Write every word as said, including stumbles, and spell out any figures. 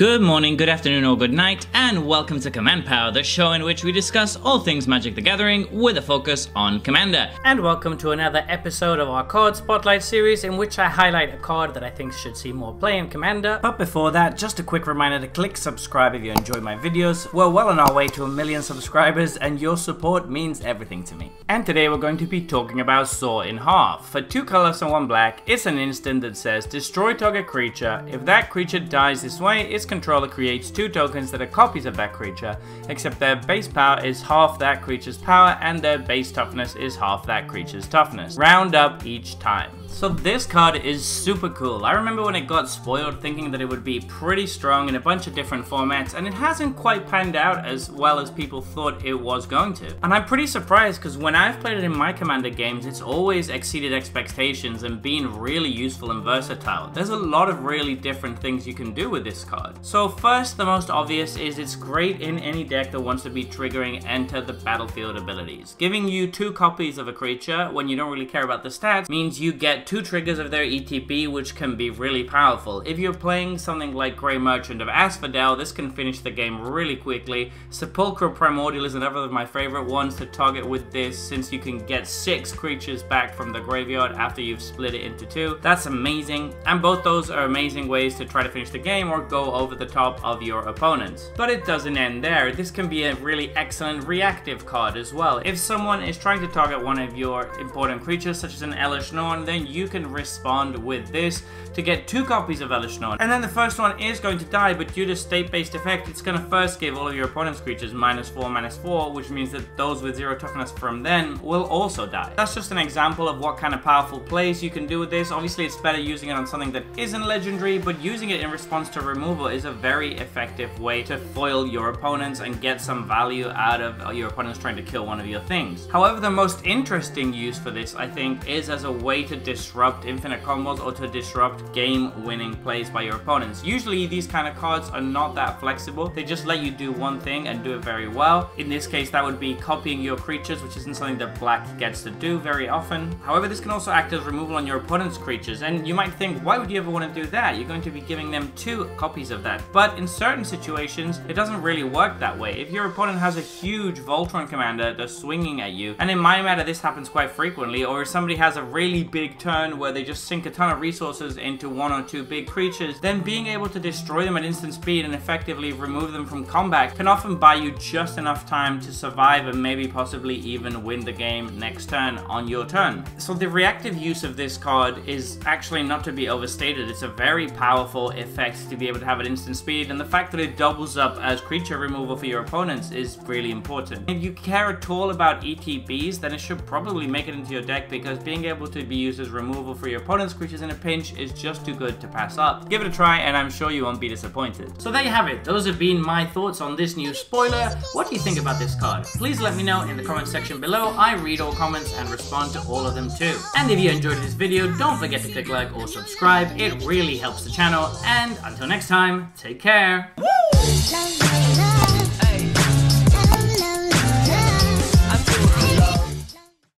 Good morning, good afternoon, or good night, and welcome to Command Power, the show in which we discuss all things Magic the Gathering with a focus on Commander. And welcome to another episode of our Card Spotlight series, in which I highlight a card that I think should see more play in Commander. But before that, just a quick reminder to click subscribe if you enjoy my videos. We're well on our way to a million subscribers, and your support means everything to me. And today we're going to be talking about Saw in Half. For two colors and one black, it's an instant that says destroy target creature. If that creature dies this way, it's controller creates two tokens that are copies of that creature, except their base power is half that creature's power and their base toughness is half that creature's toughness. Round up each time. So this card is super cool. I remember when it got spoiled thinking that it would be pretty strong in a bunch of different formats, and it hasn't quite panned out as well as people thought it was going to. And I'm pretty surprised because when I've played it in my Commander games, it's always exceeded expectations and been really useful and versatile. There's a lot of really different things you can do with this card. So first, the most obvious is it's great in any deck that wants to be triggering enter the battlefield abilities. Giving you two copies of a creature when you don't really care about the stats means you get two triggers of their E T B, which can be really powerful. If you're playing something like Grey Merchant of Asphodel, this can finish the game really quickly. Sepulchral Primordial is another of my favorite ones to target with this, since you can get six creatures back from the graveyard after you've split it into two. That's amazing, and both those are amazing ways to try to finish the game or go over over the top of your opponents. But it doesn't end there. This can be a really excellent reactive card as well. If someone is trying to target one of your important creatures, such as an Elesh Norn, then you can respond with this to get two copies of Elesh Norn. And then the first one is going to die, but due to state-based effect, it's going to first give all of your opponent's creatures minus four, minus four, which means that those with zero toughness from then will also die. That's just an example of what kind of powerful plays you can do with this. Obviously, it's better using it on something that isn't legendary, but using it in response to removal is a very effective way to foil your opponents and get some value out of your opponents trying to kill one of your things. However, the most interesting use for this, I think, is as a way to disrupt infinite combos or to disrupt game-winning plays by your opponents. Usually, these kind of cards are not that flexible. They just let you do one thing and do it very well. In this case, that would be copying your creatures, which isn't something that black gets to do very often. However, this can also act as removal on your opponent's creatures, and you might think, why would you ever want to do that? You're going to be giving them two copies of that. But in certain situations, it doesn't really work that way. If your opponent has a huge Voltron commander that's swinging at you, and in my matter this happens quite frequently, or if somebody has a really big turn where they just sink a ton of resources into one or two big creatures, then being able to destroy them at instant speed and effectively remove them from combat can often buy you just enough time to survive and maybe possibly even win the game next turn on your turn. So the reactive use of this card is actually not to be overstated. It's a very powerful effect to be able to have an instant speed, and the fact that it doubles up as creature removal for your opponents is really important. If you care at all about E T Bs, then it should probably make it into your deck, because being able to be used as removal for your opponent's creatures in a pinch is just too good to pass up. Give it a try and I'm sure you won't be disappointed. So there you have it. Those have been my thoughts on this new spoiler. What do you think about this card? Please let me know in the comment section below. I read all comments and respond to all of them too. And if you enjoyed this video, don't forget to click like or subscribe. It really helps the channel, and until next time, take care. Woo!